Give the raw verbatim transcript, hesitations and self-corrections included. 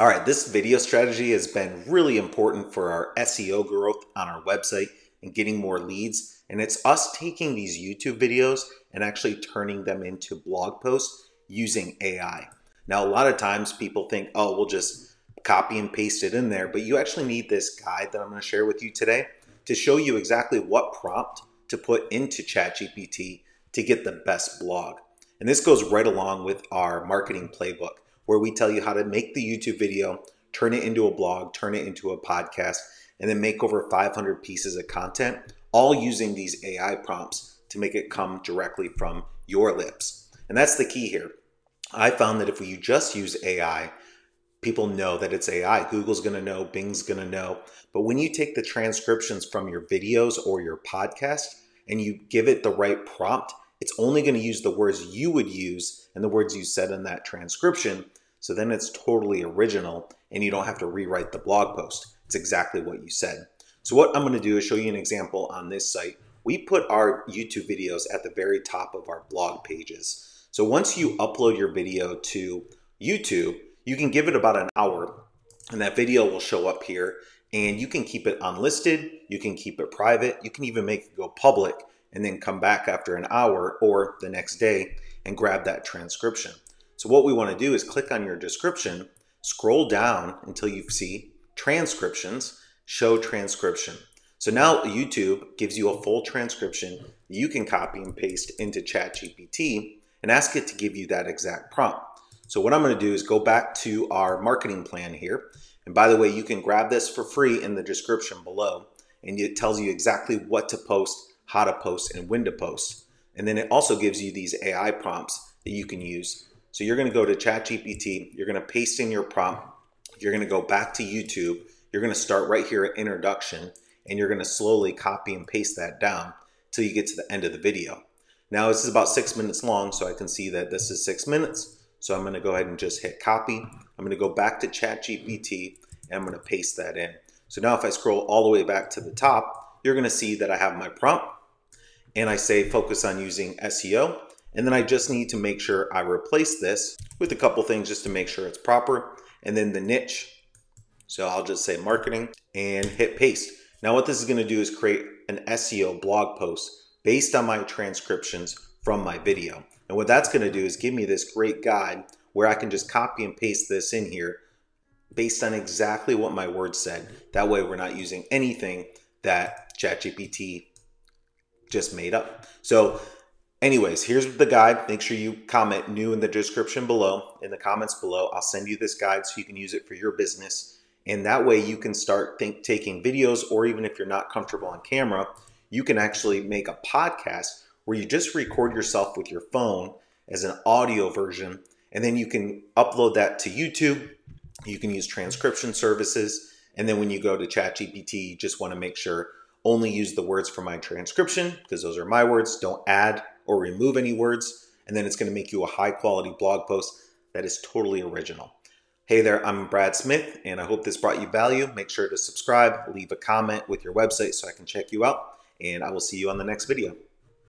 All right, this video strategy has been really important for our S E O growth on our website and getting more leads. And it's us taking these YouTube videos and actually turning them into blog posts using A I. Now, a lot of times people think, oh, we'll just copy and paste it in there, but you actually need this guide that I'm going to share with you today to show you exactly what prompt to put into ChatGPT to get the best blog. And this goes right along with our marketing playbook, where we tell you how to make the YouTube video, turn it into a blog, turn it into a podcast, and then make over five hundred pieces of content, all using these A I prompts to make it come directly from your lips. And that's the key here. I found that if you just use A I, people know that it's A I. Google's gonna know, Bing's gonna know. But when you take the transcriptions from your videos or your podcast and you give it the right prompt, it's only gonna use the words you would use and the words you said in that transcription. So then it's totally original and you don't have to rewrite the blog post. It's exactly what you said. So what I'm gonna do is show you an example on this site. We put our YouTube videos at the very top of our blog pages. So once you upload your video to YouTube, you can give it about an hour and that video will show up here, and you can keep it unlisted, you can keep it private, you can even make it go public and then come back after an hour or the next day and grab that transcription. So what we want to do is click on your description, scroll down until you see transcriptions, show transcription. So now YouTube gives you a full transcription you can copy and paste into ChatGPT and ask it to give you that exact prompt. So what I'm going to do is go back to our marketing plan here. And by the way, you can grab this for free in the description below, and it tells you exactly what to post, how to post, and when to post. And then it also gives you these A I prompts that you can use. So you're going to go to ChatGPT, you're going to paste in your prompt, you're going to go back to YouTube, you're going to start right here at introduction, and you're going to slowly copy and paste that down till you get to the end of the video. Now this is about six minutes long, so I can see that this is six minutes. So I'm going to go ahead and just hit copy. I'm going to go back to ChatGPT and I'm going to paste that in. So now if I scroll all the way back to the top, you're going to see that I have my prompt and I say focus on using S E O. And then I just need to make sure I replace this with a couple things just to make sure it's proper. And then the niche. So I'll just say marketing and hit paste. Now what this is going to do is create an S E O blog post based on my transcriptions from my video. And what that's going to do is give me this great guide where I can just copy and paste this in here based on exactly what my words said. That way we're not using anything that ChatGPT just made up. So anyways, here's the guide. Make sure you comment new in the description below, in the comments below. I'll send you this guide so you can use it for your business. And that way you can start think, taking videos, or even if you're not comfortable on camera, you can actually make a podcast where you just record yourself with your phone as an audio version, and then you can upload that to YouTube. You can use transcription services. And then when you go to ChatGPT, you just want to make sure only use the words from my transcription, because those are my words. Don't add or remove any words. And then it's going to make you a high quality blog post that is totally original. Hey there, I'm Brad Smith, and I hope this brought you value. Make sure to subscribe, leave a comment with your website so I can check you out, and I will see you on the next video.